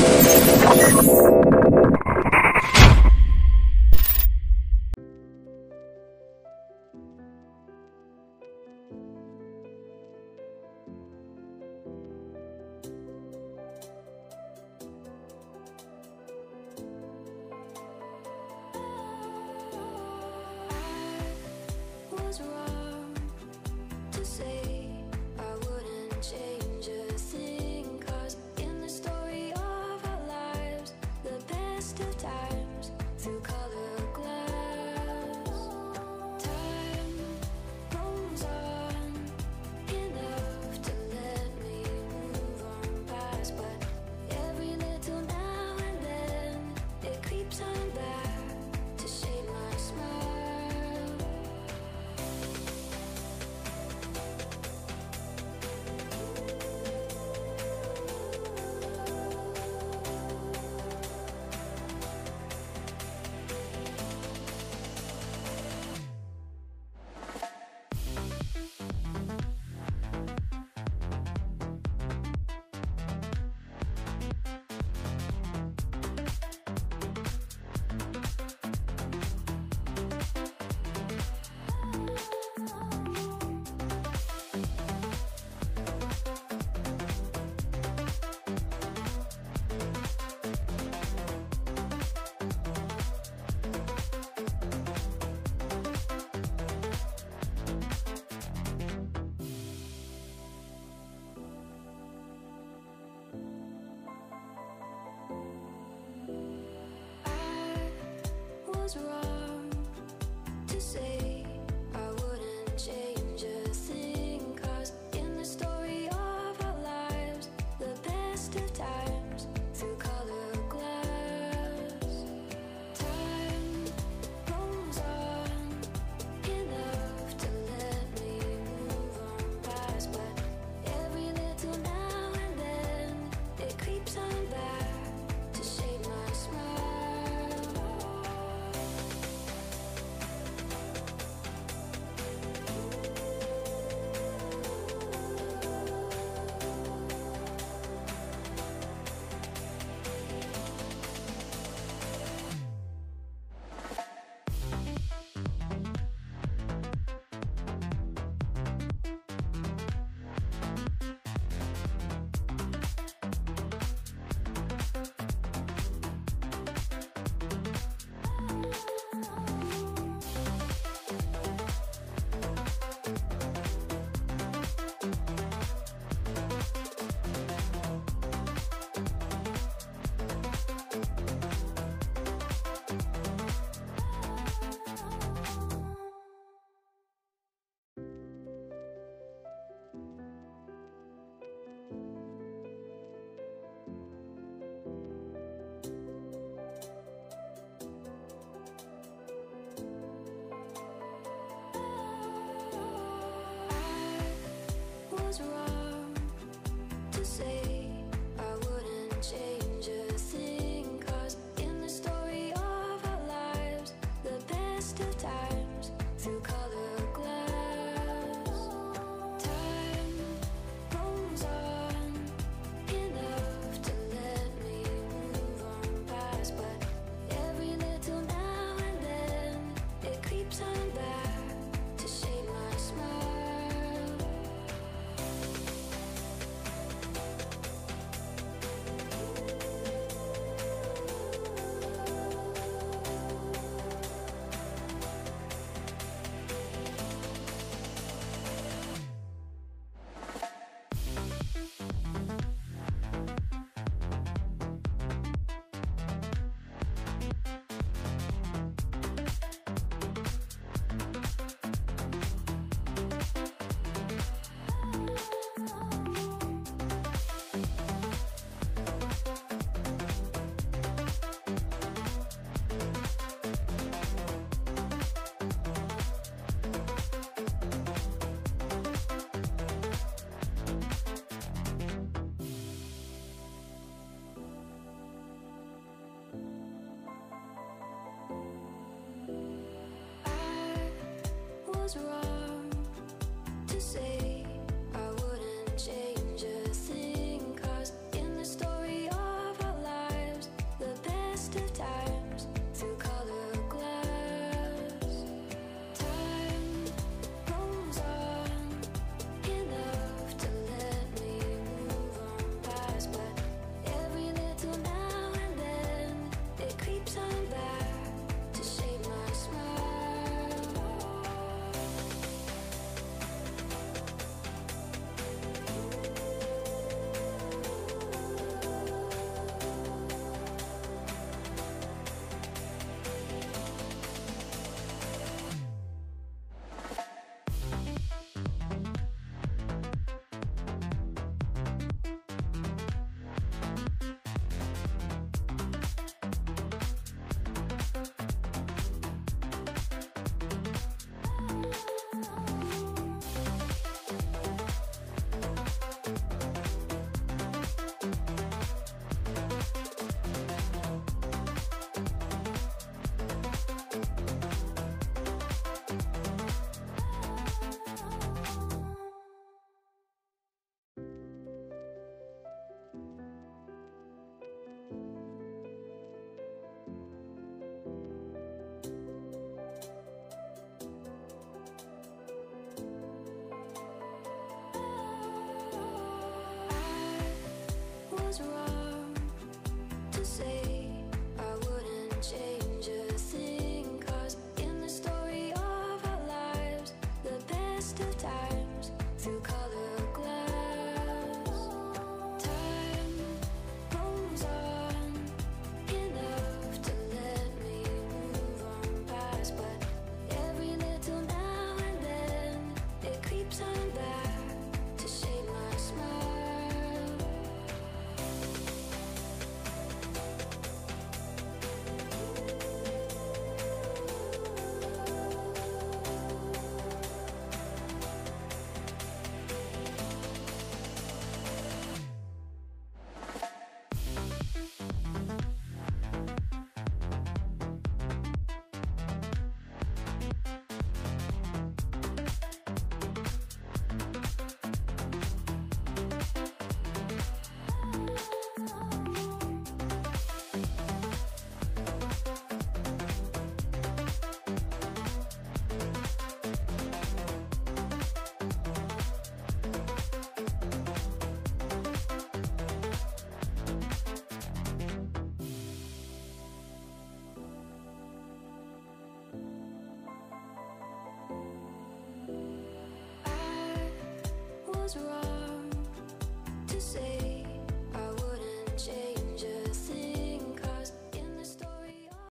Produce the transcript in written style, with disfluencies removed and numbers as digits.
Wrong to say I wouldn't change a thing, 'cause in the story of our lives, the best of times through colored glass, time rolls on enough to let me move on past, but every little now and then it creeps on back to shape my smile. Wrong to say I wouldn't change a thing, 'cause in the story of our lives, the best of times through colored glass, time rolls on enough to let me move on past, but every little now and then it creeps on back to shape my smile. Wrong to say I wouldn't change a thing, 'cause in the story of our lives was right.